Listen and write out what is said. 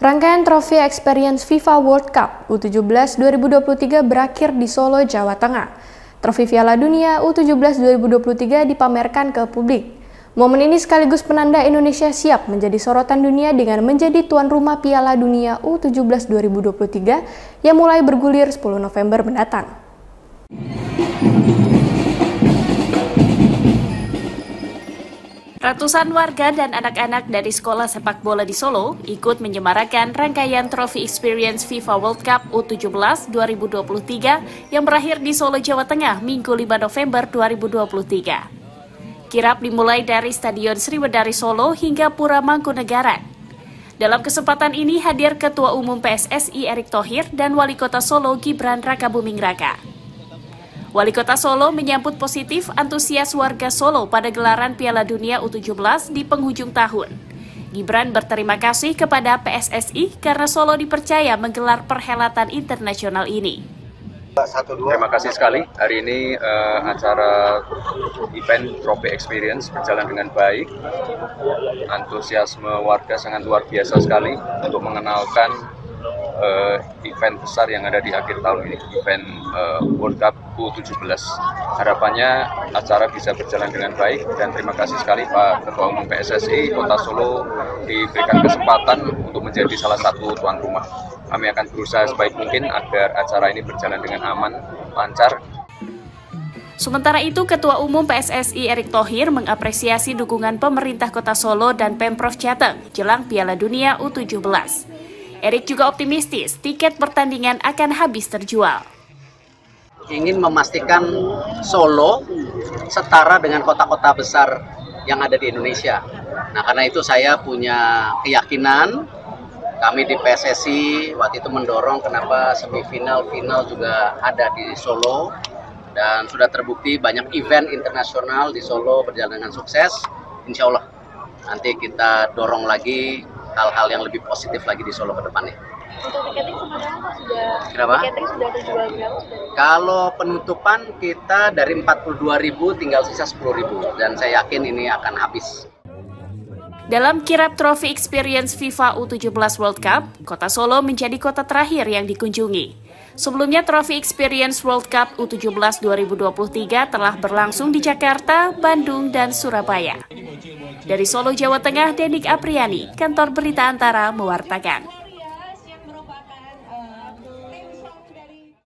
Rangkaian trofi Experience FIFA World Cup U-17 2023 berakhir di Solo, Jawa Tengah. Trofi Piala Dunia U-17 2023 dipamerkan ke publik. Momen ini sekaligus penanda Indonesia siap menjadi sorotan dunia dengan menjadi tuan rumah Piala Dunia U-17 2023 yang mulai bergulir 10 November mendatang. Ratusan warga dan anak-anak dari sekolah sepak bola di Solo ikut menyemarakan rangkaian trofi Experience FIFA World Cup U-17 2023 yang berakhir di Solo, Jawa Tengah, Minggu 5 November 2023. Kirap dimulai dari Stadion Sriwedari Solo hingga Pura Mangkunegaran. Dalam kesempatan ini hadir Ketua Umum PSSI Erick Thohir dan Wali Kota Solo Gibran Rakabuming Raka. Wali Kota Solo menyambut positif antusias warga Solo pada gelaran Piala Dunia U-17 di penghujung tahun. Gibran berterima kasih kepada PSSI karena Solo dipercaya menggelar perhelatan internasional ini. Terima kasih sekali. Hari ini acara event Trophy Experience berjalan dengan baik. Antusiasme warga sangat luar biasa sekali untuk mengenalkan event besar yang ada di akhir tahun ini, event World Cup U-17. Harapannya acara bisa berjalan dengan baik dan terima kasih sekali Pak Ketua Umum PSSI Kota Solo diberikan kesempatan untuk menjadi salah satu tuan rumah. Kami akan berusaha sebaik mungkin agar acara ini berjalan dengan aman, lancar. Sementara itu, Ketua Umum PSSI Erick Thohir mengapresiasi dukungan pemerintah Kota Solo dan Pemprov Jateng jelang Piala Dunia U-17. Erick juga optimistis tiket pertandingan akan habis terjual. Ingin memastikan Solo setara dengan kota-kota besar yang ada di Indonesia. Nah, karena itu saya punya keyakinan, kami di PSSI waktu itu mendorong kenapa semifinal-final juga ada di Solo. Dan sudah terbukti banyak event internasional di Solo berjalan dengan sukses. Insya Allah nanti kita dorong lagi hal-hal yang lebih positif lagi di Solo ke depannya. Untuk tiketing sementara sudah terjual berapa? Kalau penutupan kita dari 42.000 tinggal sisa 10.000 dan saya yakin ini akan habis. Dalam kirap trofi Experience FIFA U-17 World Cup, Kota Solo menjadi kota terakhir yang dikunjungi. Sebelumnya trofi Experience World Cup U-17 2023 telah berlangsung di Jakarta, Bandung, dan Surabaya. Dari Solo, Jawa Tengah, Denik Apriani, Kantor Berita Antara mewartakan.